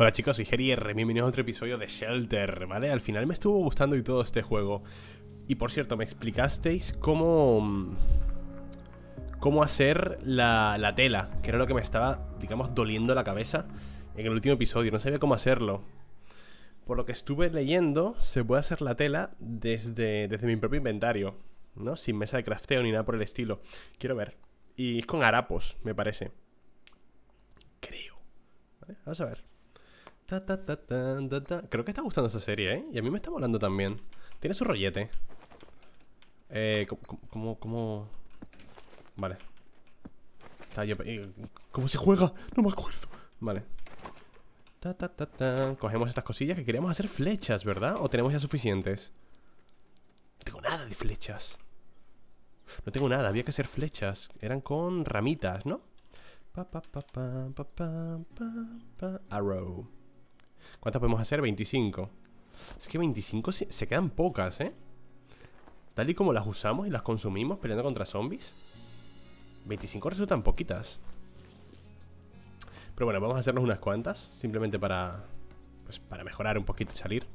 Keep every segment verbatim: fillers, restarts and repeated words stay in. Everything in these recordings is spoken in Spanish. Hola chicos, soy Gerier, bienvenidos a otro episodio de Zelter, ¿vale? Al final me estuvo gustando y todo este juego. Y por cierto, me explicasteis cómo... Cómo hacer la, la tela, que era lo que me estaba, digamos, doliendo la cabeza en el último episodio, no sabía cómo hacerlo. Por lo que estuve leyendo, se puede hacer la tela desde, desde mi propio inventario, ¿no? Sin mesa de crafteo ni nada por el estilo. Quiero ver. Y es con harapos, me parece. Creo. ¿Vale? Vamos a ver. Ta, ta, ta, ta, ta, ta. Creo que está gustando esa serie, ¿eh? Y a mí me está molando también. Tiene su rollete. Eh, ¿cómo, cómo, cómo? Vale. Está yo... ¿Cómo se juega? No me acuerdo. Vale. Ta, ta, ta, ta. Cogemos estas cosillas que queríamos hacer flechas, ¿verdad? ¿O tenemos ya suficientes? No tengo nada de flechas. No tengo nada, había que hacer flechas. Eran con ramitas, ¿no? Pa, pa, pa, pa, pa, pa, pa. Arrow. ¿Cuántas podemos hacer? veinticinco. Es que veinticinco se, se quedan pocas, ¿eh? Tal y como las usamos y las consumimos peleando contra zombies, veinticinco resultan poquitas. Pero bueno, vamos a hacernos unas cuantas, simplemente para, pues, para mejorar un poquito y salir.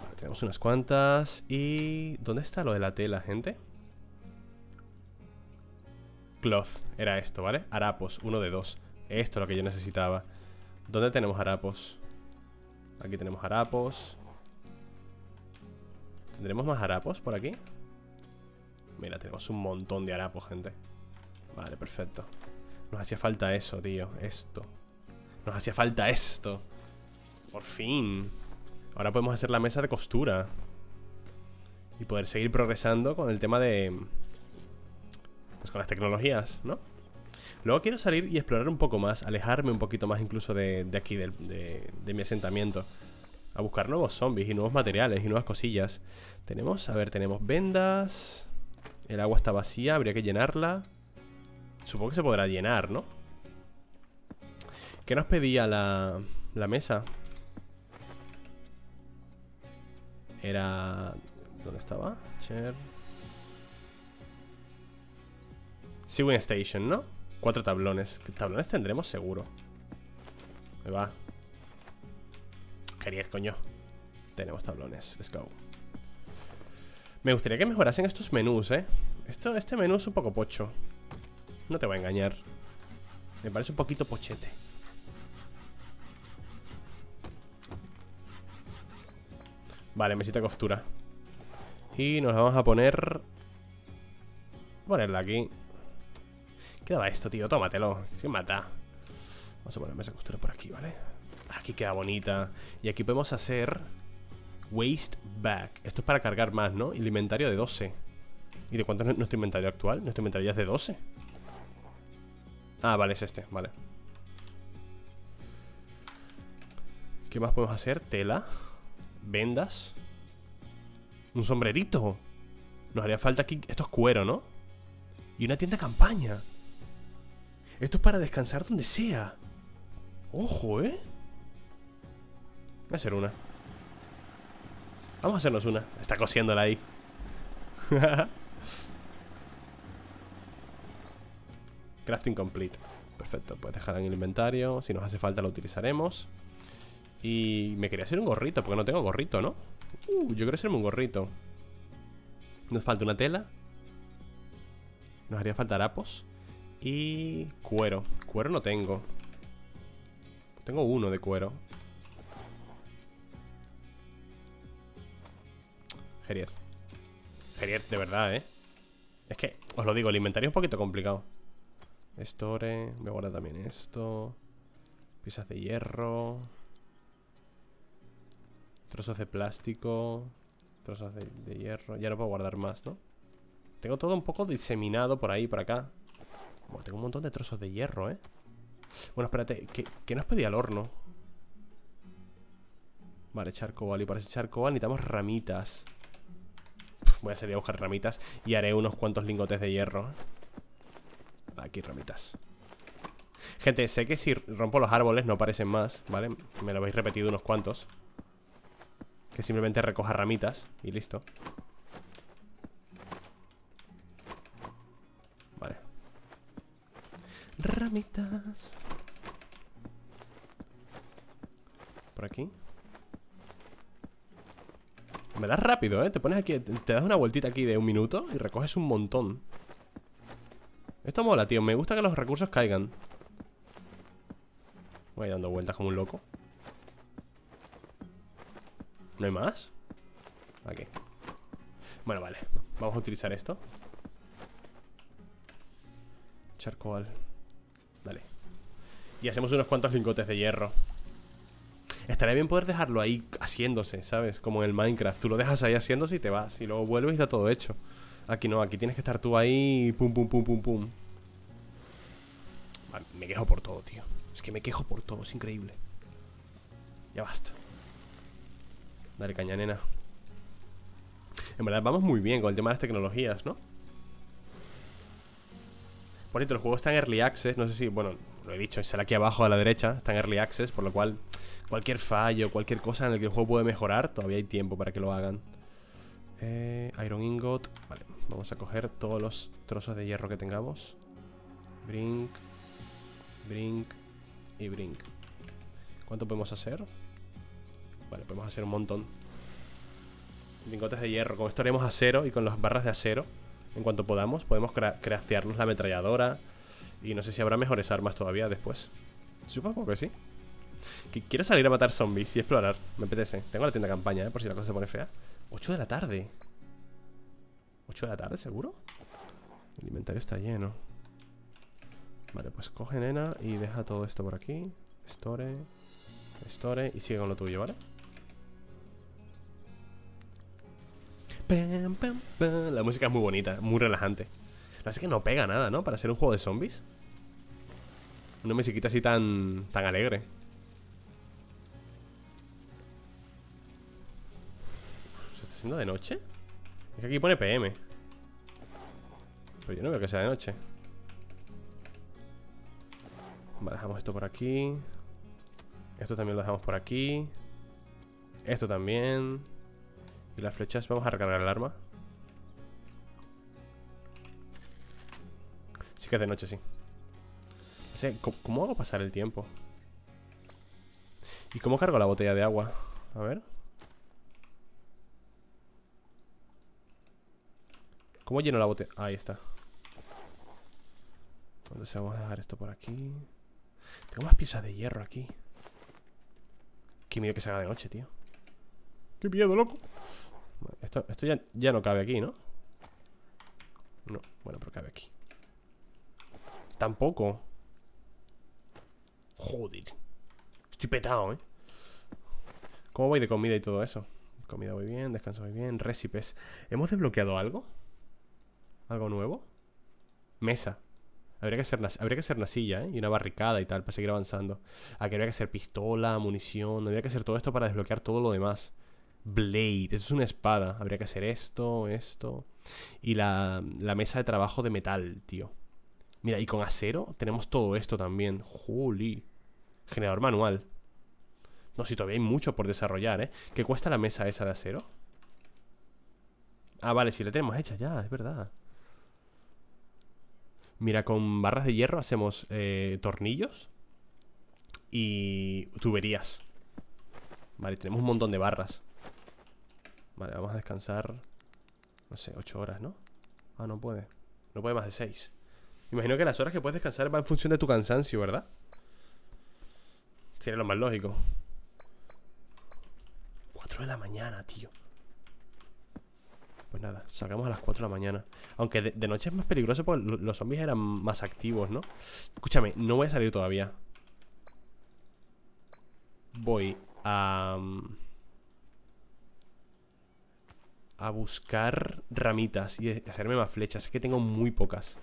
Vale, tenemos unas cuantas. Y... ¿dónde está lo de la tela, gente? Cloth, era esto, ¿vale? Harapos, uno de dos. Esto es lo que yo necesitaba. ¿Dónde tenemos harapos? Aquí tenemos harapos. ¿Tendremos más harapos por aquí? Mira, tenemos un montón de harapos, gente. Vale, perfecto. Nos hacía falta eso, tío. Esto. Nos hacía falta esto. Por fin. Ahora podemos hacer la mesa de costura y poder seguir progresando con el tema de... pues con las tecnologías, ¿no? Luego quiero salir y explorar un poco más, alejarme un poquito más incluso de, de aquí, de, de, de mi asentamiento, a buscar nuevos zombies y nuevos materiales y nuevas cosillas. Tenemos, a ver, tenemos vendas. El agua está vacía, habría que llenarla. Supongo que se podrá llenar, ¿no? ¿Qué nos pedía la, la mesa? Era... ¿dónde estaba? Share Sewing Station, ¿no? Cuatro tablones. Tablones tendremos seguro. Me va. Genial, coño. Tenemos tablones. Let's go. Me gustaría que mejorasen estos menús, ¿eh? Esto, este menú es un poco pocho. No te voy a engañar. Me parece un poquito pochete. Vale, mesita de costura. Y nos vamos a poner... ponerla aquí. Quedaba esto, tío, tómatelo. Se mata. Vamos a poner mesa de costura por aquí, ¿vale? Aquí queda bonita. Y aquí podemos hacer waste bag. Esto es para cargar más, ¿no? El inventario de doce. ¿Y de cuánto es nuestro inventario actual? Nuestro inventario ya es de doce. Ah, vale, es este, vale. ¿Qué más podemos hacer? Tela. Vendas. Un sombrerito. Nos haría falta aquí. Esto es cuero, ¿no? Y una tienda de campaña. Esto es para descansar donde sea. Ojo, ¿eh? Voy a hacer una. Vamos a hacernos una. Está cosiéndola ahí. Crafting complete. Perfecto, pues dejarla en el inventario. Si nos hace falta lo utilizaremos. Y me quería hacer un gorrito, porque no tengo gorrito, ¿no? Uh, yo quiero hacerme un gorrito. Nos falta una tela. Nos haría falta harapos. Y cuero. Cuero no tengo. Tengo uno de cuero. Gerier. Gerier, de verdad, ¿eh? Es que, os lo digo, el inventario es un poquito complicado. Store. Me guarda también esto. Piezas de hierro. Trozos de plástico. Trozos de, de hierro. Ya no puedo guardar más, ¿no? Tengo todo un poco diseminado por ahí, por acá. Bueno, tengo un montón de trozos de hierro, ¿eh? Bueno, espérate, ¿qué, qué nos pedía el horno? Vale, echar cobal. Y para echar cobal necesitamos ramitas. Uf, voy a salir a buscar ramitas y haré unos cuantos lingotes de hierro. Aquí, ramitas. Gente, sé que si rompo los árboles no aparecen más, ¿vale? Me lo habéis repetido unos cuantos. Que simplemente recoja ramitas y listo. Vale. Ramitas. por aquí. Me das rápido, ¿eh? Te pones aquí, te das una vueltita aquí de un minuto y recoges un montón. Esto mola, tío. Me gusta que los recursos caigan. Voy dando vueltas como un loco. ¿No hay más? Aquí. Bueno, vale. Vamos a utilizar esto. Charcoal. Dale. Y hacemos unos cuantos lingotes de hierro. Estaría bien poder dejarlo ahí haciéndose, ¿sabes? Como en el Minecraft. Tú lo dejas ahí haciéndose y te vas. Y luego vuelves y está todo hecho. Aquí no, aquí tienes que estar tú ahí y pum, pum, pum, pum, pum. Vale, me quejo por todo, tío. Es que me quejo por todo, es increíble. Ya basta. Dale caña, nena. En verdad vamos muy bien con el tema de las tecnologías, ¿no? Por cierto, el juego está en Early Access. No sé si, bueno, lo he dicho, sale aquí abajo a la derecha. Está en Early Access, por lo cual cualquier fallo, cualquier cosa en la que el juego puede mejorar, todavía hay tiempo para que lo hagan. eh, Iron Ingot. Vale, vamos a coger todos los trozos de hierro que tengamos. Brink, brink y brink. ¿Cuánto podemos hacer? Vale, podemos hacer un montón. Lingotes de hierro, con esto haremos acero. Y con las barras de acero, en cuanto podamos, podemos cra craftearnos la ametralladora. Y no sé si habrá mejores armas todavía después. Supongo que sí. Que quiero salir a matar zombies y explorar. Me apetece. Tengo la tienda de campaña, ¿eh? Por si la cosa se pone fea. ocho de la tarde. ¿ocho de la tarde, seguro? El inventario está lleno. Vale, pues coge, nena, y deja todo esto por aquí. Store. Store. Y sigue con lo tuyo, ¿vale? Pam, pam, pam. La música es muy bonita, muy relajante. Así que no pega nada, ¿no? Para ser un juego de zombies. Una musiquita así tan, tan alegre. ¿Se está haciendo de noche? Es que aquí pone P M. Pero yo no veo que sea de noche. Vale, dejamos esto por aquí. Esto también lo dejamos por aquí. Esto también. Y las flechas, vamos a recargar el arma. Sí que es de noche, sí. O sea, ¿cómo hago pasar el tiempo? ¿Y cómo cargo la botella de agua? A ver. ¿Cómo lleno la botella? Ahí está. Entonces vamos a dejar esto por aquí. Tengo más piezas de hierro aquí. Qué miedo que se haga de noche, tío. Qué miedo, loco. Esto, esto ya, ya no cabe aquí, ¿no? No, bueno, pero cabe aquí. Tampoco. Joder. Estoy petado, ¿eh? ¿Cómo voy de comida y todo eso? Comida voy bien, descanso voy bien. Recipes. ¿Hemos desbloqueado algo? ¿Algo nuevo? Mesa. Habría que hacer una, habría que hacer una silla, ¿eh? Y una barricada y tal, para seguir avanzando. Aquí habría que hacer pistola, munición. Habría que hacer todo esto para desbloquear todo lo demás. Blade, esto es una espada. Habría que hacer esto, esto. Y la, la mesa de trabajo de metal, tío. Mira, y con acero tenemos todo esto también. Juli. Generador manual. No, si todavía hay mucho por desarrollar, ¿eh? ¿Qué cuesta la mesa esa de acero? Ah, vale, si la tenemos hecha ya, es verdad. Mira, con barras de hierro hacemos eh, tornillos y tuberías. Vale, tenemos un montón de barras. Vale, vamos a descansar. No sé, ocho horas, ¿no? Ah, no puede. No puede más de seis. Imagino que las horas que puedes descansar van en función de tu cansancio, ¿verdad? Sería lo más lógico. cuatro de la mañana, tío. Pues nada, salgamos a las cuatro de la mañana. Aunque de, de noche es más peligroso porque los zombies eran más activos, ¿no? Escúchame, no voy a salir todavía. Voy a... a buscar ramitas y hacerme más flechas. Es que tengo muy pocas.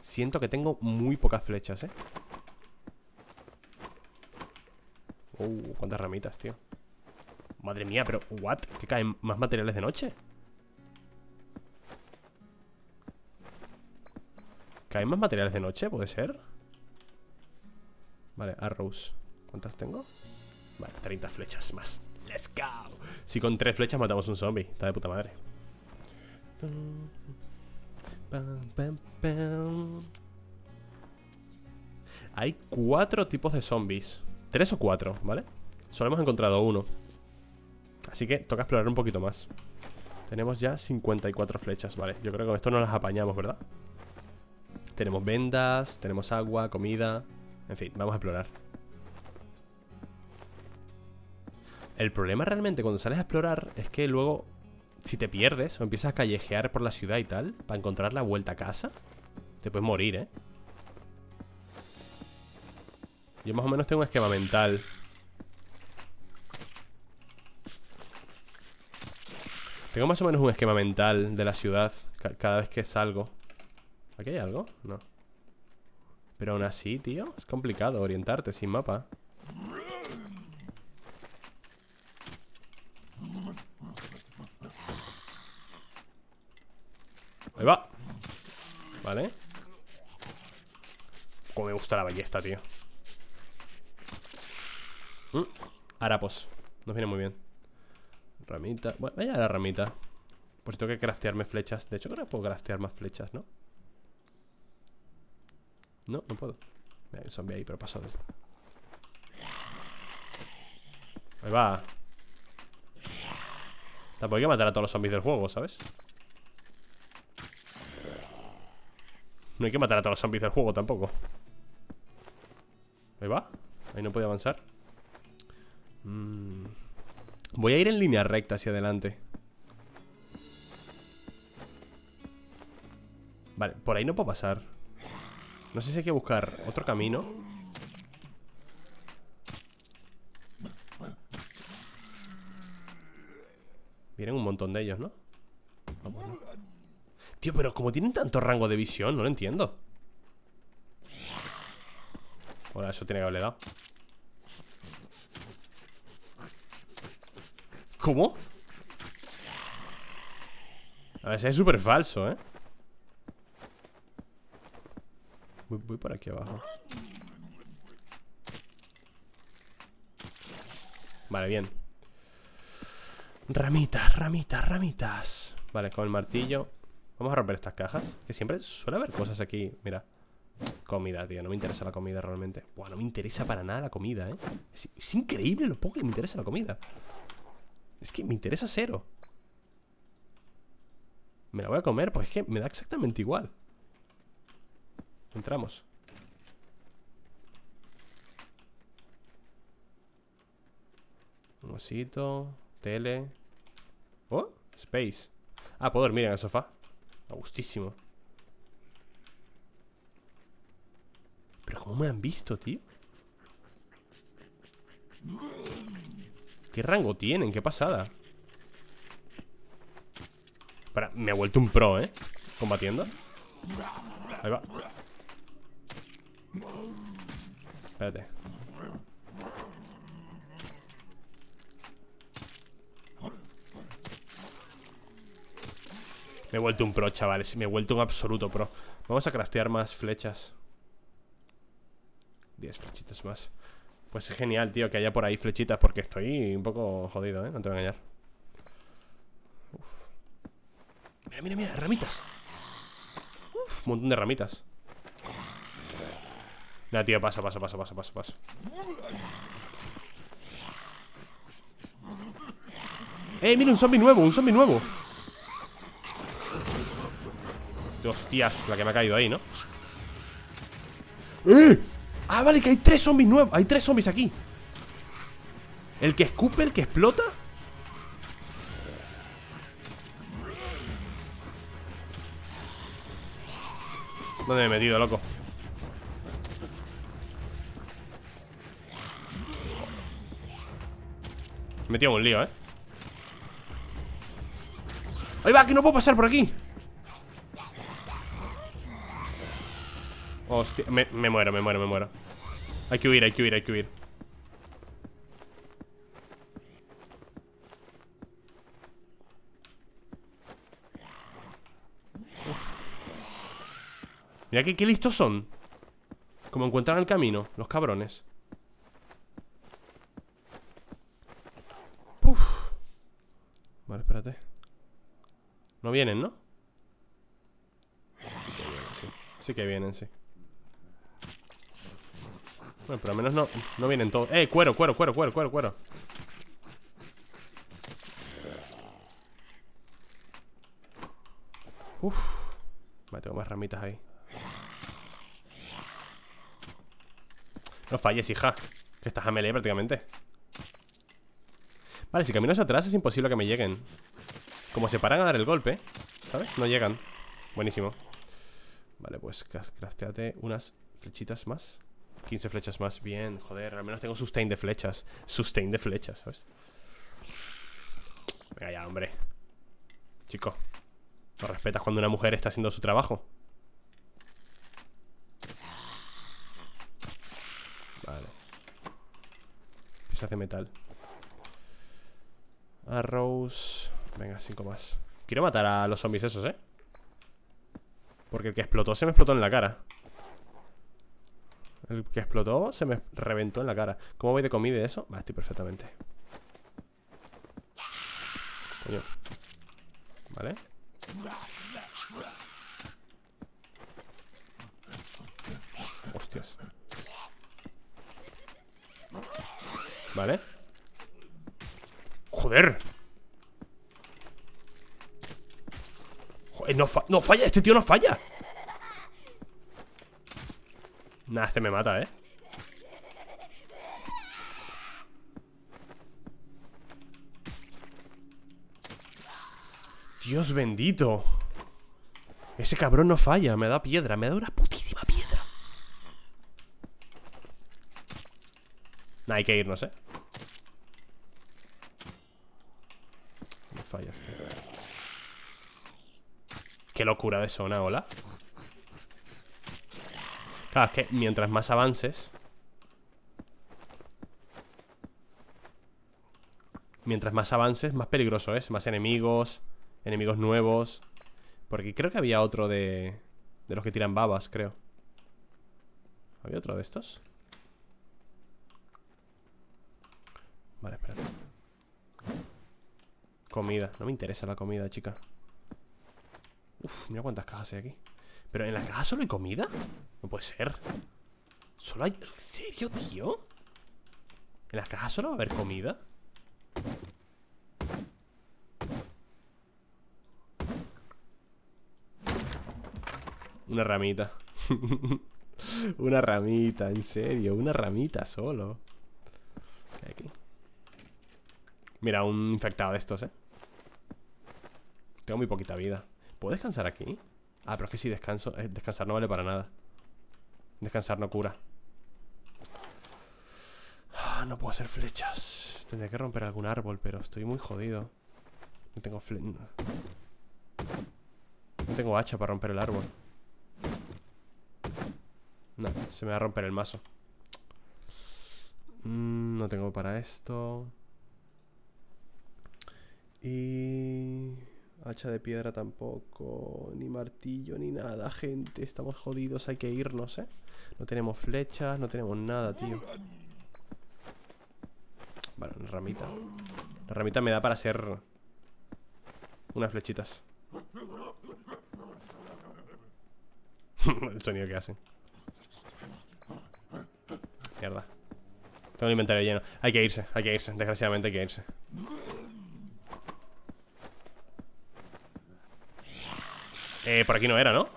Siento que tengo muy pocas flechas, ¿eh? Uh, cuántas ramitas, tío. Madre mía, pero... ¿What? ¿Que caen más materiales de noche? ¿Caen más materiales de noche? ¿Puede ser? Vale, arrows. ¿Cuántas tengo? Vale, treinta flechas más. ¡Let's go! Si con tres flechas matamos un zombie. Está de puta madre. Hay cuatro tipos de zombies. Tres o cuatro, ¿vale? Solo hemos encontrado uno. Así que toca explorar un poquito más. Tenemos ya cincuenta y cuatro flechas, vale. Yo creo que con esto no las apañamos, ¿verdad? Tenemos vendas, tenemos agua, comida. En fin, vamos a explorar. El problema realmente cuando sales a explorar es que luego, si te pierdes o empiezas a callejear por la ciudad y tal, para encontrar la vuelta a casa, te puedes morir, ¿eh? Yo más o menos tengo un esquema mental. Tengo más o menos un esquema mental de la ciudad cada vez que salgo. ¿Aquí hay algo? No. Pero aún así, tío, es complicado orientarte sin mapa. Ahí va. Vale. Como me gusta la ballesta, tío. mm. Harapos. Nos viene muy bien. Ramita. Bueno, vaya la ramita. Por si tengo que craftearme flechas. De hecho, creo que puedo craftear más flechas, ¿no? No, no puedo. Mira, hay un zombie ahí, pero pasó de él. Ahí va. Tampoco hay que matar a todos los zombies del juego, ¿sabes? No hay que matar a todos los zombies del juego tampoco. Ahí va. Ahí no puede avanzar. mm. Voy a ir en línea recta hacia adelante. Vale, por ahí no puedo pasar. No sé si hay que buscar otro camino. Vienen un montón de ellos, ¿no? Vamos, ¿no? Tío, pero como tienen tanto rango de visión, no lo entiendo. Ahora, eso tiene que haberle dado. ¿Cómo? A ver, si es súper falso, ¿eh? Voy, voy por aquí abajo. Vale, bien. Ramitas, ramitas, ramitas. Vale, con el martillo. Vamos a romper estas cajas. Que siempre suele haber cosas aquí. Mira. Comida, tío. No me interesa la comida realmente. Buah, no me interesa para nada la comida, ¿eh? Es, es increíble lo poco que me interesa la comida. Es que me interesa cero. Me la voy a comer, pues es que me da exactamente igual. Entramos. Un osito. Tele. Oh, space. Ah, puedo dormir en el sofá. A gustísimo. Pero ¿cómo me han visto, tío? ¿Qué rango tienen? ¡Qué pasada! Para, me he vuelto un pro, ¿eh? Combatiendo. Ahí va. Espérate. Me he vuelto un pro, chavales. Me he vuelto un absoluto pro. Vamos a craftear más flechas. Diez flechitas más. Pues es genial, tío, que haya por ahí flechitas. Porque estoy un poco jodido, ¿eh? No te voy a engañar. Uf. Mira, mira, mira, ramitas. Uf, un montón de ramitas. Nah, tío, pasa, pasa, pasa, pasa, pasa, pasa. ¡Eh, mira, un zombie nuevo! ¡Un zombie nuevo! Hostias, la que me ha caído ahí, ¿no? ¡Eh! Ah, vale, que hay tres zombies nuevos. Hay tres zombies aquí. El que escupe, el que explota. ¿Dónde me he metido, loco? Me he metido en un lío, ¿eh? ¡Ahí va! Que no puedo pasar por aquí. Hostia, me, me muero, me muero, me muero. Hay que huir, hay que huir, hay que huir. Uf. Mira que qué listos son. Como encuentran el camino, los cabrones. Uf. Vale, espérate. No vienen, ¿no? Sí que vienen, sí que vienen, sí. Bueno, pero al menos no, no vienen todos. ¡Eh, cuero, cuero, cuero, cuero, cuero, cuero! Uf. Vale, tengo más ramitas ahí. No falles, hija. Que estás a melee prácticamente. Vale, si caminas atrás es imposible que me lleguen. Como se paran a dar el golpe, ¿sabes? No llegan. Buenísimo. Vale, pues crafteate unas flechitas más. quince flechas más. Bien, joder. Al menos tengo sustain de flechas. Sustain de flechas, ¿sabes? Venga ya, hombre. Chico, ¿no respetas cuando una mujer está haciendo su trabajo? Vale. Piezas de metal. Arrows. Venga, cinco más. Quiero matar a los zombies esos, ¿eh? Porque el que explotó se me explotó en la cara. El que explotó se me reventó en la cara. ¿Cómo voy de comida y de eso? Vale, estoy perfectamente. Coño. Vale. Hostias. Vale. Joder. Joder, no, fa no falla, este tío no falla. Nah, este me mata, ¿eh? Dios bendito. Ese cabrón no falla, me da piedra, me da una putísima piedra. Nah, hay que irnos, ¿eh? No falla este. Qué locura de zona, hola. Claro, es que mientras más avances Mientras más avances, más peligroso es. Más enemigos, enemigos nuevos. Porque creo que había otro de... de los que tiran babas, creo. ¿Había otro de estos? Vale, espérate. Comida, no me interesa la comida, chica. Uf, mira cuántas cajas hay aquí. ¿Pero en la caja solo hay comida? No puede ser. ¿Solo hay...? ¿En serio, tío? ¿En la caja solo va a haber comida? Una ramita. Una ramita, en serio. Una ramita solo. ¿Qué hay aquí? Mira, un infectado de estos, eh. Tengo muy poquita vida. ¿Puedo descansar aquí? Ah, pero es que si descanso, eh, descansar no vale para nada. Descansar no cura. Ah, no puedo hacer flechas. Tendría que romper algún árbol, pero estoy muy jodido. No tengo fle... No tengo hacha para romper el árbol. No, se me va a romper el mazo. mm, No tengo para esto. Y... hacha de piedra tampoco. Ni martillo, ni nada, gente. Estamos jodidos, hay que irnos, eh. No tenemos flechas, no tenemos nada, tío. Vale, una ramita. La ramita me da para hacer unas flechitas. El sonido que hacen. Mierda. Tengo el inventario lleno. Hay que irse, hay que irse, desgraciadamente hay que irse. Eh, por aquí no era, ¿no?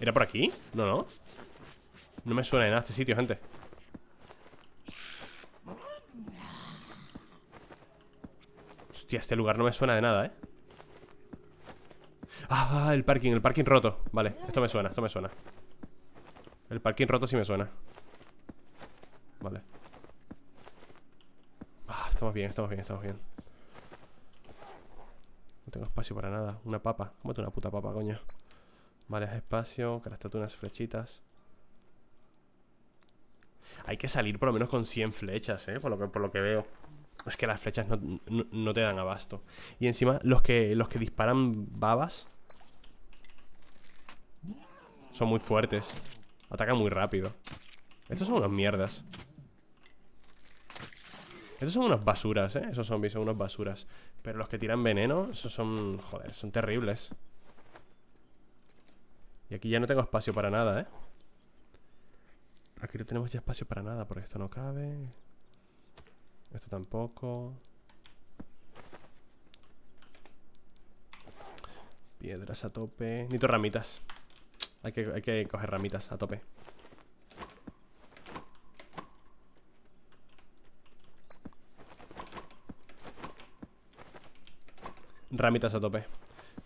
¿Era por aquí? No, no. No me suena de nada este sitio, gente. Hostia, este lugar no me suena de nada, ¿eh? Ah, el parking, el parking roto. Vale, esto me suena, esto me suena. El parking roto sí me suena. Vale. Ah, estamos bien, estamos bien, estamos bien. No tengo espacio para nada. Una papa. Cómete una puta papa, coño. Vale, es espacio. Craftate unas flechitas. Hay que salir por lo menos con cien flechas, eh. Por lo que, por lo que veo. Es que las flechas no, no, no te dan abasto. Y encima, los que, los que disparan babas son muy fuertes. Atacan muy rápido. Estos son unos mierdas. Estos son unos basuras, ¿eh? Esos zombies son unos basuras. Pero los que tiran veneno, esos son... joder, son terribles. Y aquí ya no tengo espacio para nada, ¿eh? Aquí no tenemos ya espacio para nada, porque esto no cabe. Esto tampoco. Piedras a tope. Necesito ramitas. Hay que, hay que coger ramitas a tope. Ramitas a tope.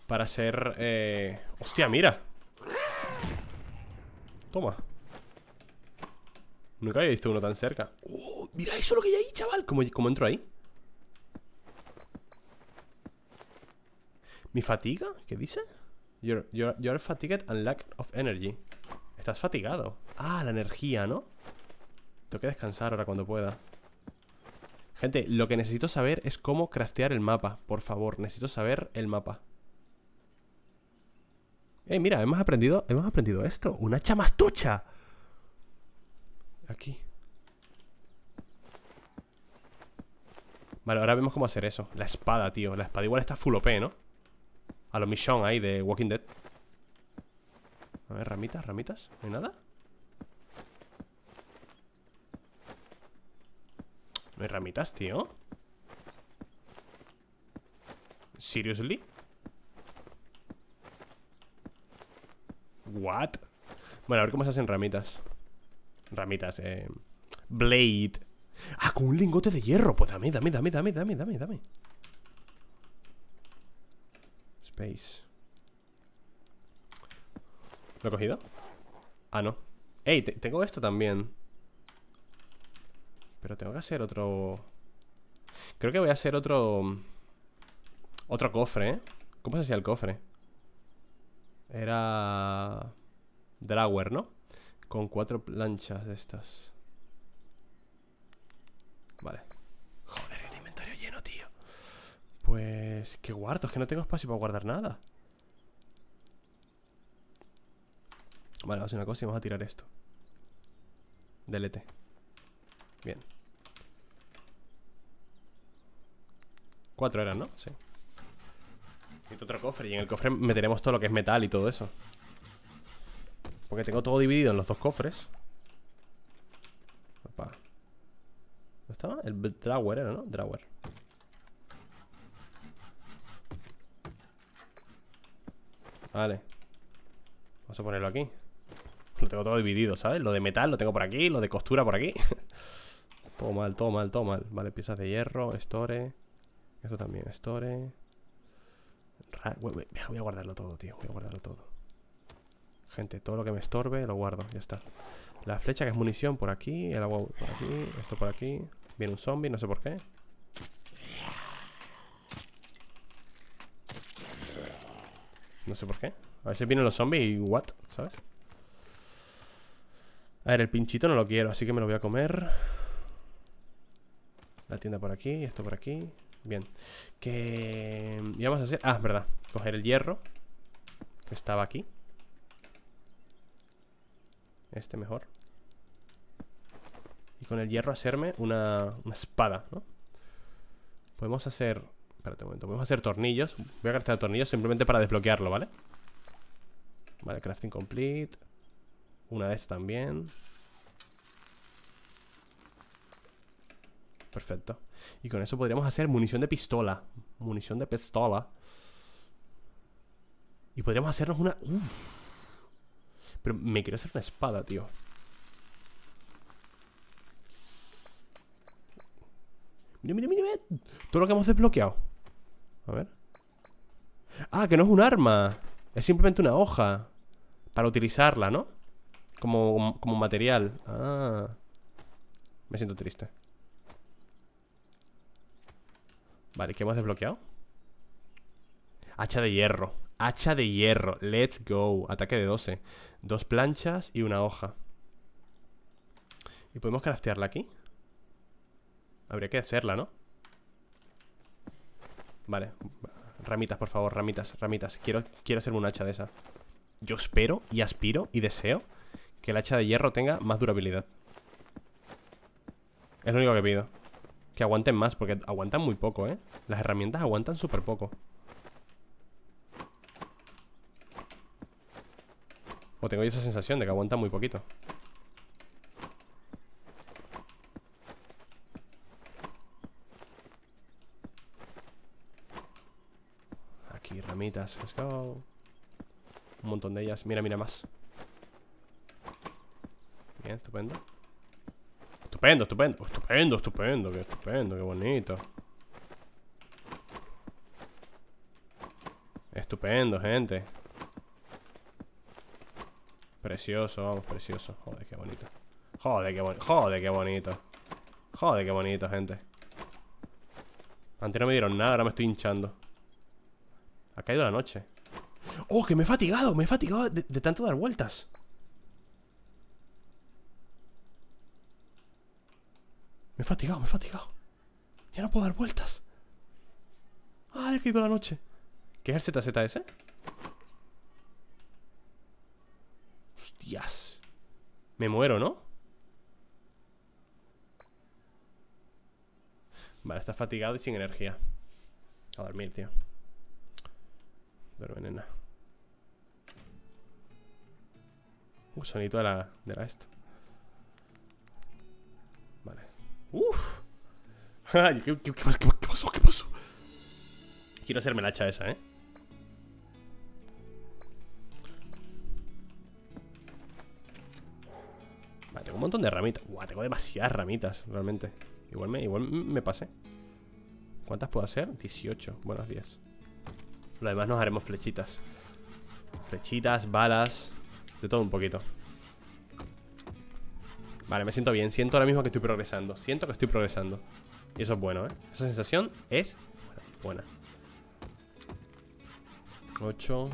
Para ser... Eh... ¡Hostia, mira! Toma. Nunca había visto uno tan cerca. ¡Oh! ¡Mira eso lo que hay ahí, chaval! ¿Cómo, cómo entro ahí? ¿Mi fatiga? ¿Qué dice? You're, you're, you're fatigued and lack of energy. Estás fatigado. Ah, la energía, ¿no? Tengo que descansar ahora cuando pueda. Gente, lo que necesito saber es cómo craftear el mapa. Por favor, necesito saber el mapa. Eh, mira, hemos aprendido, hemos aprendido esto. ¡Una hacha más tocha! Aquí. Vale, ahora vemos cómo hacer eso. La espada, tío. La espada igual está full O P, ¿no? A lo Michonne ahí de Walking Dead. A ver, ramitas, ramitas. ¿No hay nada? No hay ramitas, tío. ¿Seriously? ¿What? Bueno, a ver cómo se hacen ramitas. Ramitas, eh. Blade. Ah, con un lingote de hierro. Pues dame, dame, dame, dame, dame, dame, dame. Space. ¿Lo he cogido? Ah, no. Ey, te tengo esto también. Pero tengo que hacer otro... Creo que voy a hacer otro... Otro cofre, ¿eh? ¿Cómo se hacía el cofre? Era... Drawer, ¿no? Con cuatro planchas de estas. Vale. Joder, el inventario lleno, tío. Pues... ¿Qué guardo? Es que no tengo espacio para guardar nada. Vale, vamos a hacer una cosa y vamos a tirar esto. Delete. Bien. Cuatro eran, ¿no? Sí. Necesito otro cofre. Y en el cofre meteremos todo lo que es metal y todo eso. Porque tengo todo dividido en los dos cofres. Opa. ¿No estaba? El drawer era, ¿no? Drawer. Vale. Vamos a ponerlo aquí. Lo tengo todo dividido, ¿sabes? Lo de metal lo tengo por aquí. Lo de costura por aquí. Todo mal, todo mal, todo mal. Vale, piezas de hierro, store. Esto también, store. Voy a guardarlo todo, tío. Voy a guardarlo todo. Gente, todo lo que me estorbe lo guardo, ya está. La flecha que es munición por aquí, el agua por aquí, esto por aquí. Viene un zombie, no sé por qué. No sé por qué. A veces vienen los zombies y what, ¿sabes? A ver, el pinchito no lo quiero, así que me lo voy a comer. La tienda por aquí, esto por aquí. Bien. Que... Y vamos a hacer... Ah, es verdad. Coger el hierro que estaba aquí. Este mejor. Y con el hierro hacerme una, una espada, ¿no? Podemos hacer... Espérate un momento. Podemos hacer tornillos. Voy a craftear tornillos simplemente para desbloquearlo, ¿vale? Vale, crafting complete. Una de estas también. Perfecto. Y con eso podríamos hacer munición de pistola. Munición de pistola. Y podríamos hacernos una... Uff. Pero me quiero hacer una espada, tío. Mira, mira, mira, mira. Todo lo que hemos desbloqueado. A ver. Ah, que no es un arma. Es simplemente una hoja. Para utilizarla, ¿no? Como, como material. Ah. Me siento triste. Vale, ¿qué hemos desbloqueado? Hacha de hierro. Hacha de hierro, let's go. Ataque de doce, dos planchas y una hoja. ¿Y podemos craftearla aquí? Habría que hacerla, ¿no? Vale, ramitas, por favor, ramitas, ramitas. Quiero, quiero hacerme un hacha de esa. Yo espero y aspiro y deseo que el hacha de hierro tenga más durabilidad. Es lo único que pido. Que aguanten más, porque aguantan muy poco, ¿eh? Las herramientas aguantan súper poco. O tengo esa sensación de que aguanta muy poquito. palomitas. Let's go. Un montón de ellas. Mira, mira más. Bien, estupendo. Estupendo, estupendo. Estupendo, estupendo. Qué estupendo, qué bonito. Estupendo, gente. Precioso, vamos, precioso. Joder, qué bonito. Joder, qué bonito. Joder, qué bonito. Joder, qué bonito, gente. Antes no me dieron nada, ahora me estoy hinchando. Ha caído la noche. ¡Oh, que me he fatigado! Me he fatigado de, de tanto dar vueltas. Me he fatigado, me he fatigado. Ya no puedo dar vueltas. ¡Ah, ha caído la noche! ¿Qué es el Z Z S? Hostias. Me muero, ¿no? Vale, está fatigado y sin energía. A dormir, tío. Duerme, nena. Uh, sonito de la... de la esta. Vale. Uf. ¿Qué, qué, qué, qué pasó? ¿Qué pasó? Quiero hacerme la hacha esa, ¿eh? Vale, tengo un montón de ramitas. Buah, tengo demasiadas ramitas, realmente. Igual me, igual me pasé. ¿Cuántas puedo hacer? dieciocho. Buenos días. Lo demás nos haremos flechitas. Flechitas, balas. De todo un poquito. Vale, me siento bien. Siento ahora mismo que estoy progresando. Siento que estoy progresando. Y eso es bueno, ¿eh? Esa sensación es buena. ocho,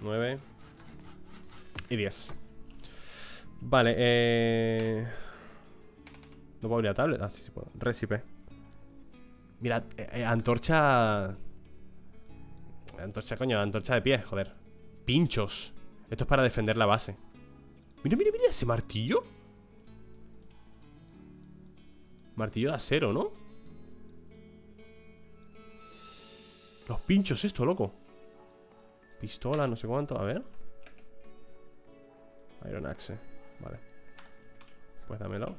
nueve y diez. Vale, eh... ¿no puedo abrir la tablet? Ah, sí, sí puedo. Recipe. Mira, eh, eh, antorcha... Antorcha, coño, antorcha de pie, joder. Pinchos. Esto es para defender la base. Mira, mira, mira ese martillo. Martillo de acero, ¿no? Los pinchos esto, loco. Pistola, no sé cuánto, a ver. Iron Axe, vale. Pues dámelo.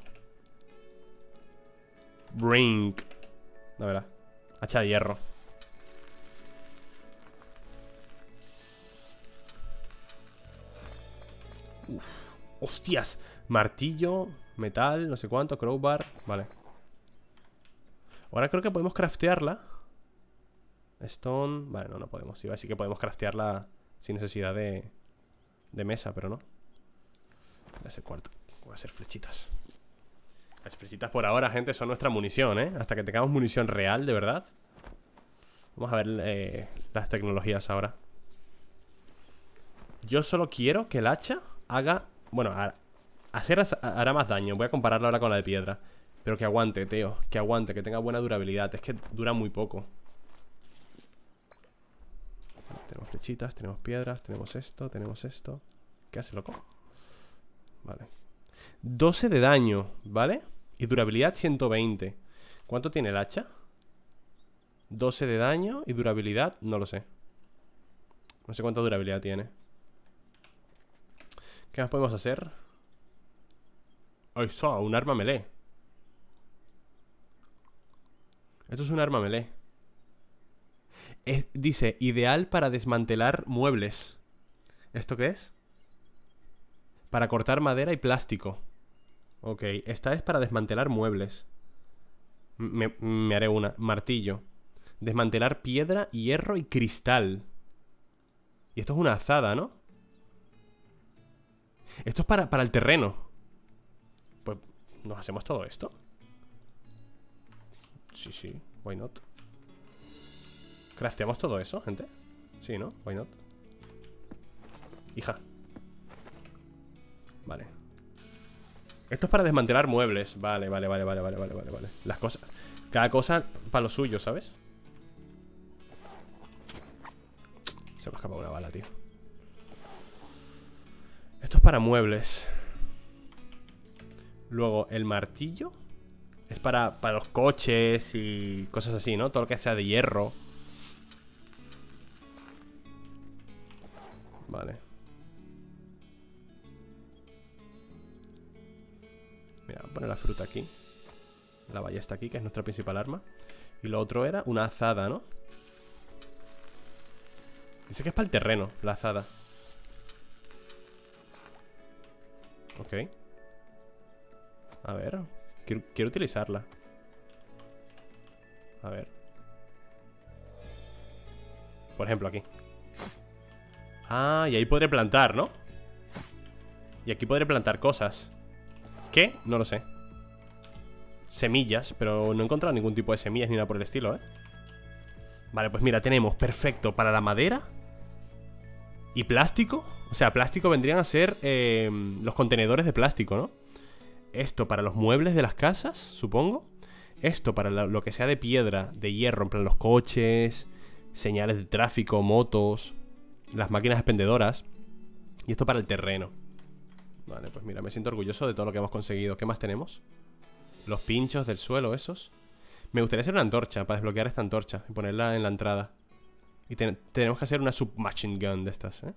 Brink. Dámela. Hacha de hierro. Uf. Hostias. Martillo, metal, no sé cuánto, crowbar. Vale. Ahora creo que podemos craftearla. Stone... Vale, no, no podemos. Iba a decir que podemos craftearla sin necesidad de, de mesa, pero no. Voy a hacer cuarto. Voy a hacer flechitas. Las flechitas por ahora, gente, son nuestra munición, ¿eh? Hasta que tengamos munición real, de verdad. Vamos a ver eh, las tecnologías ahora. Yo solo quiero que el hacha haga... Bueno, a, hacer hará más daño. Voy a compararlo ahora con la de piedra. Pero que aguante, tío. Que aguante, que tenga buena durabilidad. Es que dura muy poco. Tenemos flechitas, tenemos piedras, tenemos esto, tenemos esto. ¿Qué hace, loco? Vale. doce de daño, ¿vale? Y durabilidad ciento veinte. ¿Cuánto tiene el hacha? doce de daño y durabilidad, no lo sé. No sé cuánta durabilidad tiene. ¿Qué más podemos hacer? ¡Ay, so! Un arma melee. Esto es un arma melee. Es, dice, ideal para desmantelar muebles. ¿Esto qué es? Para cortar madera y plástico. Ok, esta es para desmantelar muebles. Me, me haré una. Martillo. Desmantelar piedra, hierro y cristal. Y esto es una azada, ¿no? Esto es para, para el terreno. Pues, ¿nos hacemos todo esto? Sí, sí, why not. ¿Crafteamos todo eso, gente? Sí, ¿no? Why not? Hija. Vale. Esto es para desmantelar muebles. Vale, vale, vale, vale, vale, vale, vale. Las cosas. Cada cosa para lo suyo, ¿sabes? Se me ha escapado una bala, tío. Esto es para muebles. Luego, el martillo. Es para, para los coches y cosas así, ¿no? Todo lo que sea de hierro. Vale. Mira, voy a poner la fruta aquí. La ballesta aquí, que es nuestra principal arma. Y lo otro era una azada, ¿no? Dice que es para el terreno, la azada. Ok. A ver, quiero, quiero utilizarla. A ver. Por ejemplo, aquí. Ah, y ahí podré plantar, ¿no? Y aquí podré plantar cosas. ¿Qué? No lo sé. Semillas, pero no he encontrado ningún tipo de semillas ni nada por el estilo, ¿eh? Vale, pues mira, tenemos perfecto para la madera y plástico. O sea, plástico vendrían a ser eh, los contenedores de plástico, ¿no? Esto para los muebles de las casas, supongo. Esto para lo que sea de piedra, de hierro, en plan los coches, señales de tráfico, motos, las máquinas expendedoras. Y esto para el terreno. Vale, pues mira, me siento orgulloso de todo lo que hemos conseguido. ¿Qué más tenemos? Los pinchos del suelo, esos. Me gustaría hacer una antorcha, para desbloquear esta antorcha y ponerla en la entrada. Y ten tenemos que hacer una submachine gun de estas, ¿eh?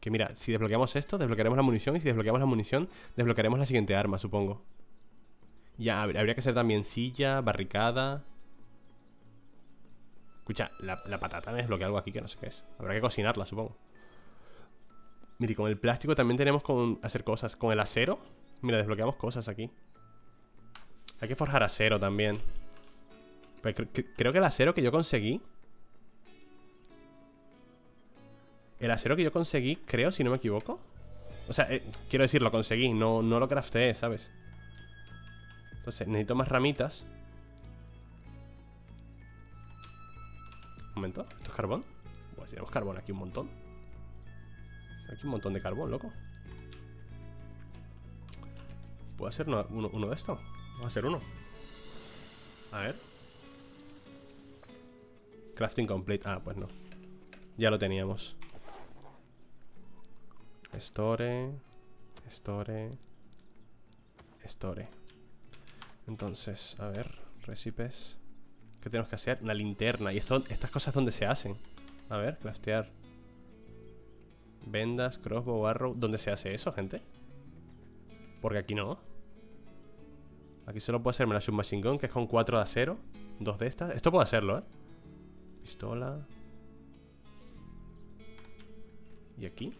Que mira, si desbloqueamos esto, desbloquearemos la munición. Y si desbloqueamos la munición, desbloquearemos la siguiente arma, supongo. Ya, habría que hacer también silla, barricada. Escucha, la, la patata me desbloquea algo aquí que no sé qué es. Habrá que cocinarla, supongo. Mira, y con el plástico también tenemos que hacer cosas. Con el acero, mira, desbloqueamos cosas aquí. Hay que forjar acero también. Pero cre cre creo que el acero que yo conseguí... El acero que yo conseguí, creo, si no me equivoco. O sea, eh, quiero decir, lo conseguí. No, no lo crafteé, ¿sabes? Entonces, necesito más ramitas. Un momento, ¿esto es carbón? Pues tenemos carbón aquí un montón. Aquí un montón de carbón, loco. ¿Puedo hacer uno, uno, uno de estos? Vamos a hacer uno. A ver. Crafting complete. Ah, pues no. Ya lo teníamos. Store. Store. Store. Entonces, a ver. Recipes. ¿Qué tenemos que hacer? Una linterna. ¿Y esto, estas cosas dónde se hacen? A ver, craftear. Vendas, crossbow, arrow. ¿Dónde se hace eso, gente? Porque aquí no. Aquí solo puedo hacerme la submachine gun, que es con cuatro de acero. Dos de estas. Esto puedo hacerlo, ¿eh? Pistola. ¿Y aquí?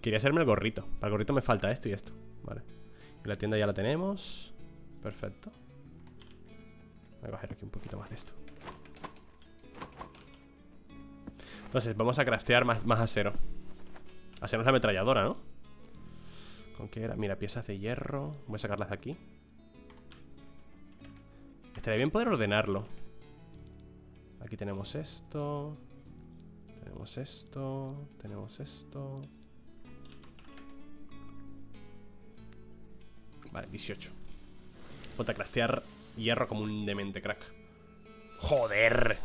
Quería hacerme el gorrito. Para el gorrito me falta esto y esto. Vale. Y la tienda ya la tenemos. Perfecto. Voy a coger aquí un poquito más de esto. Entonces, vamos a craftear más, más acero. Hacemos la ametralladora, ¿no? ¿Con qué era? Mira, piezas de hierro. Voy a sacarlas de aquí. Estaría bien poder ordenarlo. Aquí tenemos esto. Tenemos esto. Tenemos esto. Vale, dieciocho. Ponte a craftear hierro como un demente, crack. ¡Joder!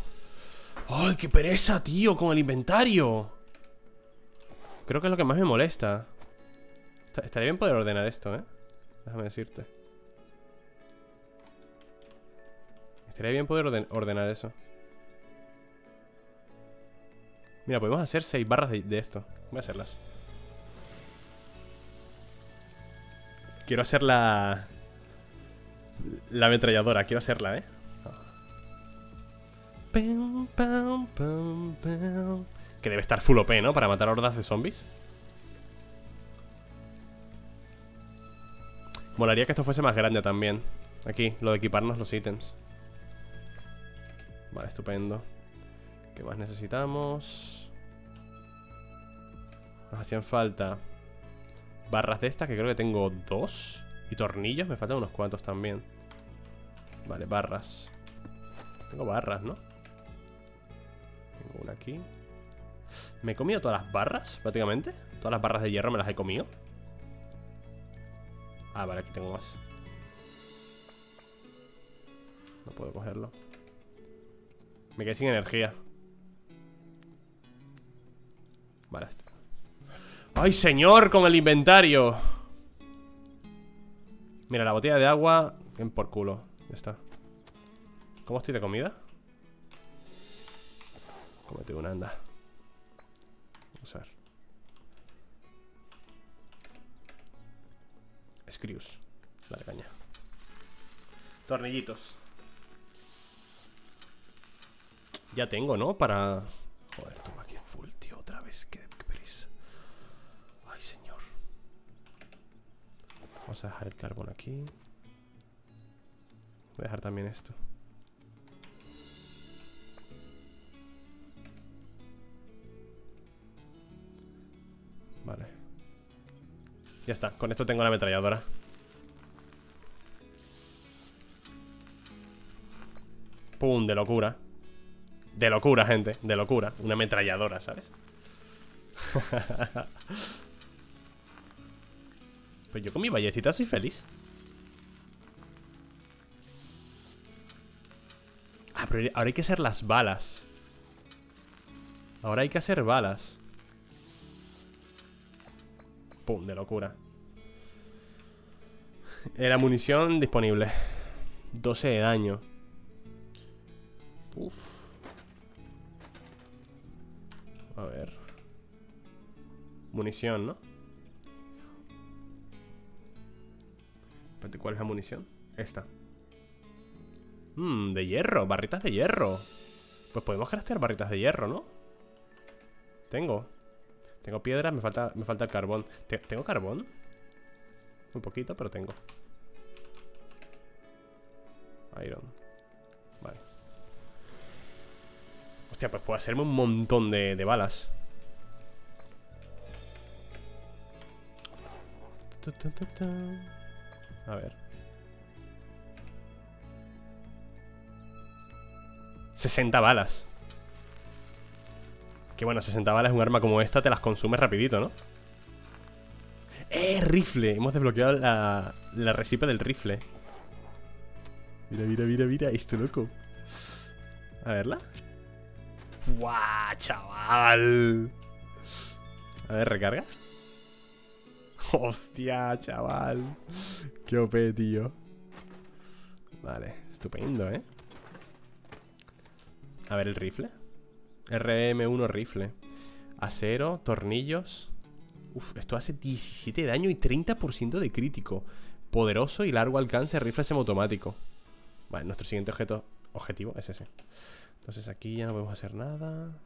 ¡Ay, qué pereza, tío! Con el inventario. Creo que es lo que más me molesta. Estaría bien poder ordenar esto, ¿eh? Déjame decirte. Estaría bien poder orden ordenar eso. Mira, podemos hacer seis barras de, de esto. Voy a hacerlas. Quiero hacer la... La ametralladora, quiero hacerla, ¿eh? Pum, pum, pum, pum. Que debe estar full O P, ¿no? Para matar hordas de zombies. Molaría que esto fuese más grande también. Aquí, lo de equiparnos los ítems. Vale, estupendo. ¿Qué más necesitamos? Nos hacían falta barras de estas, que creo que tengo dos. Y tornillos, me faltan unos cuantos también. Vale, barras. Tengo barras, ¿no? Tengo una aquí. ¿Me he comido todas las barras, prácticamente? Todas las barras de hierro me las he comido. Ah, vale, aquí tengo más. No puedo cogerlo. Me quedé sin energía. Vale, está. ¡Ay, señor! Con el inventario. Mira, la botella de agua. Ven por culo. Ya está. ¿Cómo estoy de comida? Cómete una, anda. Usar. Screws. La caña. Tornillitos. Ya tengo, ¿no? Para Vamos a dejar el carbón aquí. Voy a dejar también esto. Vale. Ya está, con esto tengo la ametralladora. Pum, de locura. De locura, gente, de locura. Una ametralladora, ¿sabes? Pues yo con mi vallecita soy feliz. Ah, pero ahora hay que hacer las balas. Ahora hay que hacer balas. Pum, de locura. La munición disponible. doce de daño. Uf. A ver. Munición, ¿no? Espérate, ¿cuál es la munición? Esta. Mmm, de hierro, barritas de hierro. Pues podemos craftear barritas de hierro, ¿no? Tengo. Tengo piedra, me falta, me falta el carbón. ¿Tengo carbón? Un poquito, pero tengo. Iron. Vale. Hostia, pues puedo hacerme un montón de, de balas. A ver. sesenta balas. Que bueno, sesenta balas, un arma como esta te las consumes rapidito, ¿no? ¡Eh, rifle! Hemos desbloqueado la, la recipe del rifle. Mira, mira, mira, mira, esto loco. A verla. ¡Guau, chaval! A ver, recarga. ¡Hostia, chaval! ¡Qué O P, tío! Vale, estupendo, ¿eh? A ver el rifle. R M uno rifle. Acero, tornillos. Uf, esto hace diecisiete de daño y treinta por ciento de crítico. Poderoso y largo alcance, rifle semiautomático. Vale, nuestro siguiente objeto, objetivo es ese. Entonces aquí ya no podemos hacer nada.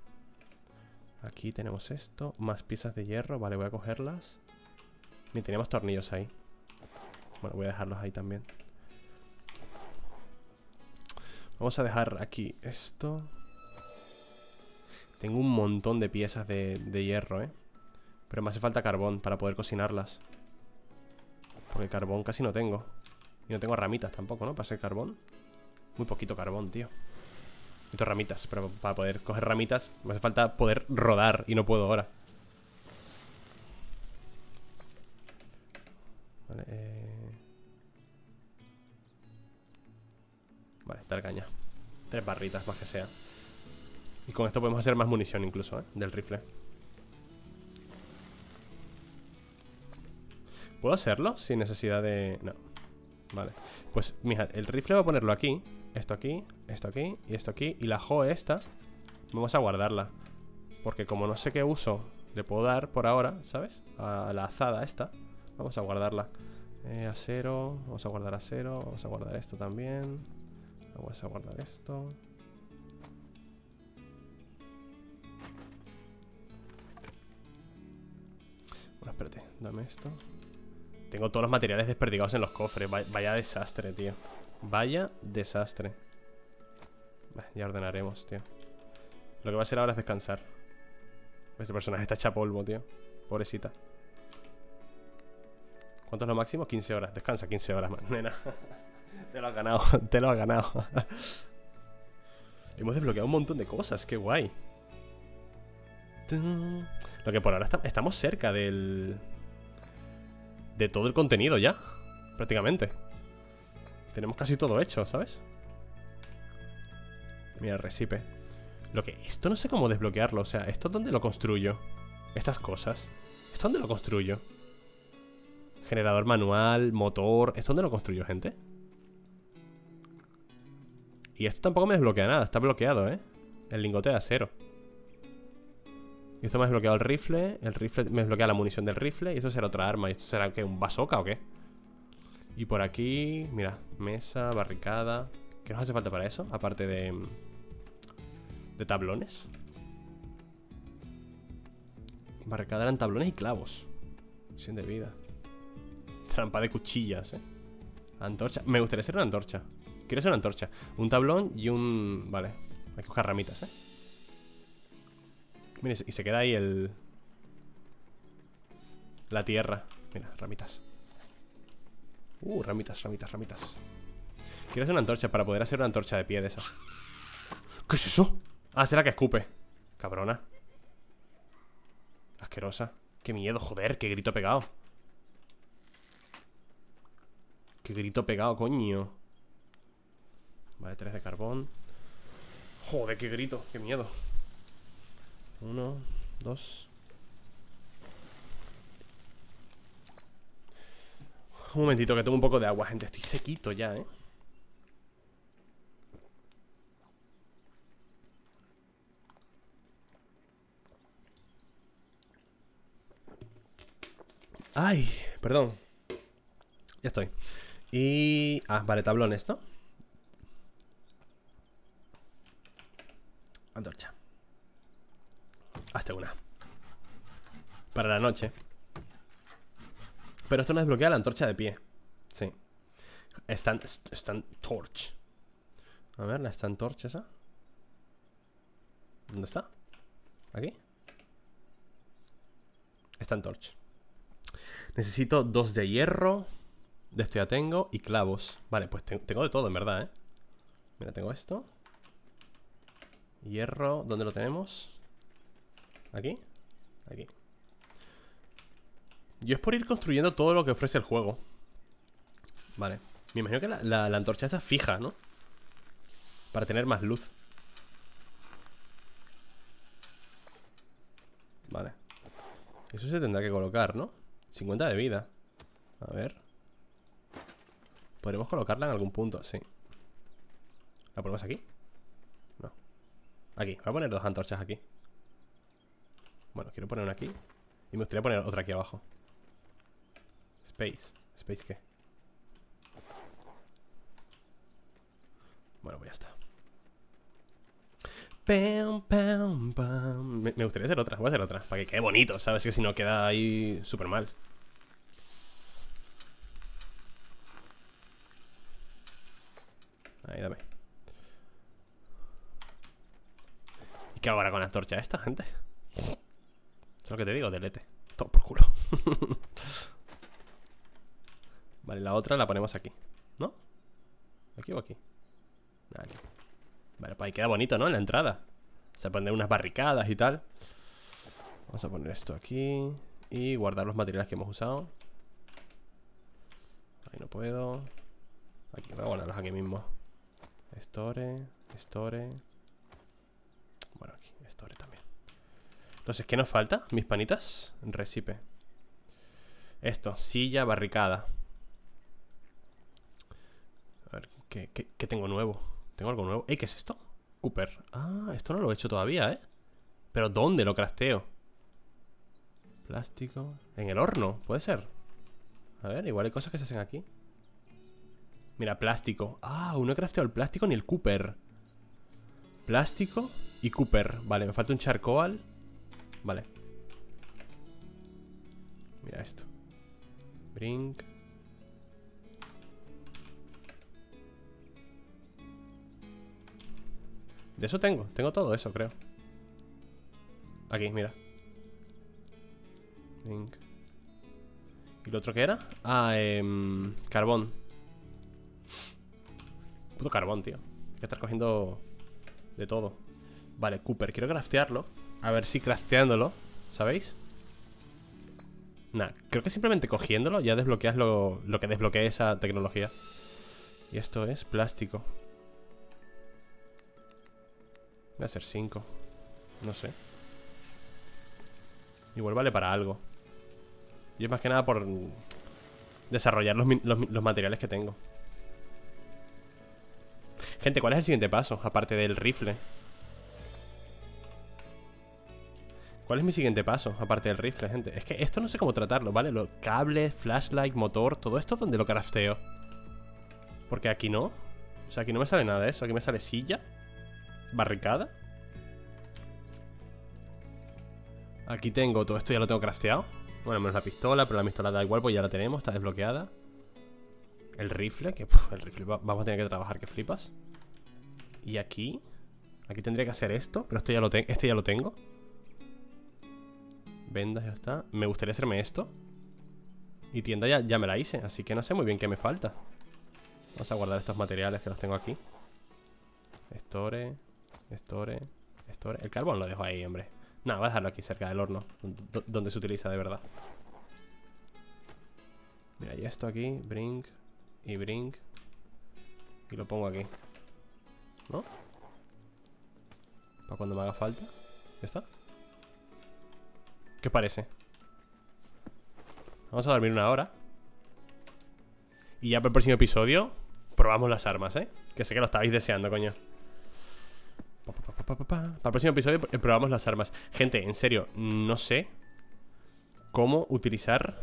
Aquí tenemos esto. Más piezas de hierro, vale, voy a cogerlas. Ni teníamos tornillos ahí. Bueno, voy a dejarlos ahí también. Vamos a dejar aquí esto. Tengo un montón de piezas de, de hierro, ¿eh? Pero me hace falta carbón para poder cocinarlas. Porque carbón casi no tengo. Y no tengo ramitas tampoco, ¿no? Para hacer carbón. Muy poquito carbón, tío. Necesito ramitas, pero para poder coger ramitas me hace falta poder rodar. Y no puedo ahora. Vale, eh... vale, tal caña. Tres barritas, más que sea. Y con esto podemos hacer más munición incluso, ¿eh? Del rifle. ¿Puedo hacerlo sin necesidad de...? No. Vale. Pues, mira, el rifle voy a ponerlo aquí. Esto aquí, esto aquí y esto aquí. Y la J O E esta vamos a guardarla. Porque como no sé qué uso le puedo dar por ahora, ¿sabes? A la azada esta. Vamos a guardarla. eh, Acero. Vamos a guardar acero. Vamos a guardar esto también. Vamos a guardar esto. Bueno, espérate, dame esto. Tengo todos los materiales desperdigados en los cofres. Vaya, vaya desastre, tío. Vaya desastre. Ya ordenaremos, tío. Lo que va a hacer ahora es descansar. Este personaje está hecha polvo, tío. Pobrecita. ¿Cuánto es lo máximo? quince horas. Descansa quince horas, man, nena. Te lo has ganado. Te lo has ganado. Hemos desbloqueado un montón de cosas. Qué guay. Lo que por ahora está, estamos cerca del... de todo el contenido ya. Prácticamente. Tenemos casi todo hecho, ¿sabes? Mira, recipe. Lo que... esto no sé cómo desbloquearlo. O sea, ¿esto dónde lo construyo? Estas cosas. ¿Esto dónde lo construyo? Generador manual, motor. ¿Esto dónde lo construyo, gente? Y esto tampoco me desbloquea nada. Está bloqueado, ¿eh? El lingote de acero. Y esto me ha desbloqueado el rifle. El rifle me desbloquea la munición del rifle. Y esto será otra arma. ¿Y esto será qué? ¿Un bazooka o qué? Y por aquí, mira, mesa, barricada. ¿Qué nos hace falta para eso? Aparte de... de tablones. Barricada eran tablones y clavos. Sin de vida. Trampa de cuchillas, eh. Antorcha. Me gustaría ser una antorcha. Quiero ser una antorcha. Un tablón y un... Vale. Hay que buscar ramitas, eh. Mira, y se queda ahí el... La tierra. Mira, ramitas. Uh, ramitas, ramitas, ramitas. Quiero hacer una antorcha para poder hacer una antorcha de pie de esas. ¿Qué es eso? Ah, será que escupe. Cabrona. Asquerosa. Qué miedo, joder, qué grito pegado. Qué grito pegado, coño. Vale, tres de carbón. Joder, qué grito, qué miedo. Uno, dos. Un momentito, que tomo un poco de agua, gente. Estoy sequito ya, eh. Ay, perdón. Ya estoy. Y... Ah, vale, tablones, ¿no? Antorcha. Hazte una. Para la noche. Pero esto no desbloquea la antorcha de pie. Sí. Stand, stand torch. A ver, la stand torch esa. ¿Dónde está? ¿Aquí? Stand torch. Necesito dos de hierro. De esto ya tengo. Y clavos. Vale, pues te tengo de todo, en verdad, eh. Mira, tengo esto. Hierro. ¿Dónde lo tenemos? Aquí. Aquí. Yo es por ir construyendo todo lo que ofrece el juego. Vale. Me imagino que la, la, la antorcha está fija, ¿no? Para tener más luz. Vale. Eso se tendrá que colocar, ¿no? cincuenta de vida. A ver. ¿Podremos colocarla en algún punto? Sí. ¿La ponemos aquí? No. Aquí. Voy a poner dos antorchas aquí. Bueno, quiero poner una aquí. Y me gustaría poner otra aquí abajo. Space. ¿Space qué? Bueno, pues ya está. Pam, pam, pam. Me, me gustaría hacer otra, voy a hacer otra. Para que quede bonito, ¿sabes? Que si no queda ahí súper mal. Ahí, dame. ¿Y qué hago ahora con la antorcha esta, gente? ¿Es lo que te digo? Delete. Todo por culo. Vale, la otra la ponemos aquí, ¿no? ¿Aquí o aquí? Aquí. Vale, pues ahí queda bonito, ¿no? En la entrada. Se ponen unas barricadas y tal. Vamos a poner esto aquí. Y guardar los materiales que hemos usado. Ahí no puedo. Aquí, voy a guardarlos aquí mismo. Store, store. Bueno, aquí, store también. Entonces, ¿qué nos falta? Mis panitas. Recipe. Esto, silla, barricada. A ver, ¿qué, qué, qué tengo nuevo? Tengo algo nuevo. Ey, ¿qué es esto? Cooper. Ah, esto no lo he hecho todavía, ¿eh? Pero ¿dónde lo crafteo? Plástico. En el horno, puede ser. A ver, igual hay cosas que se hacen aquí. Mira, plástico. Ah, aún no he crafteado el plástico ni el Cooper. Plástico y Cooper. Vale, me falta un charcoal. Vale. Mira esto. Brink. De eso tengo, tengo todo eso, creo. Aquí, mira. Link. ¿Y lo otro qué era? Ah, eh, carbón. Puto carbón, tío. Hay que estar cogiendo de todo. Vale, Cooper, quiero craftearlo. A ver si crafteándolo, ¿sabéis? Nah, creo que simplemente cogiéndolo ya desbloqueas lo, lo que desbloquea esa tecnología. Y esto es plástico. Voy a hacer cinco. No sé. Igual vale para algo. Y es más que nada por desarrollar los, los, los materiales que tengo. Gente, ¿cuál es el siguiente paso? Aparte del rifle. ¿Cuál es mi siguiente paso? Aparte del rifle, gente. Es que esto no sé cómo tratarlo, ¿vale? Los cables, flashlight, motor, todo esto, ¿dónde lo crafteo? Porque aquí no. O sea, aquí no me sale nada de eso. Aquí me sale silla. Barricada. Aquí tengo, todo esto ya lo tengo crafteado. Bueno, menos la pistola, pero la pistola da igual, pues ya la tenemos, está desbloqueada. El rifle, que puf, el rifle va, vamos a tener que trabajar, que flipas. Y aquí, aquí tendría que hacer esto, pero esto ya lo tengo, este ya lo tengo. Vendas, ya está. Me gustaría hacerme esto. Y tienda ya, ya me la hice, así que no sé muy bien qué me falta. Vamos a guardar estos materiales que los tengo aquí. Store, store, store. El carbón lo dejo ahí, hombre. Nada, voy a dejarlo aquí cerca del horno, donde se utiliza de verdad. Mira, y esto aquí, brink y brink. Y lo pongo aquí, ¿no? Para cuando me haga falta. ¿Ya está? ¿Qué parece? Vamos a dormir una hora. Y ya para el próximo episodio probamos las armas, ¿eh? Que sé que lo estabais deseando, coño. Para el próximo episodio probamos las armas. Gente, en serio, no sé cómo utilizar.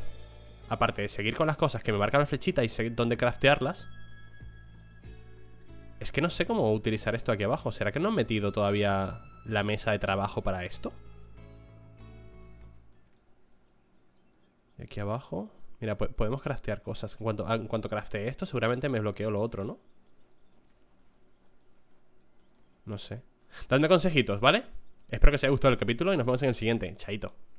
Aparte de seguir con las cosas que me marcan la flechita y sé dónde craftearlas, es que no sé cómo utilizar esto aquí abajo. ¿Será que no han metido todavía la mesa de trabajo para esto? Y aquí abajo, mira, podemos craftear cosas. En cuanto, en cuanto craftee esto, seguramente me bloqueo lo otro, ¿no? No sé. Dadme consejitos, ¿vale? Espero que os haya gustado el capítulo y nos vemos en el siguiente. Chaito.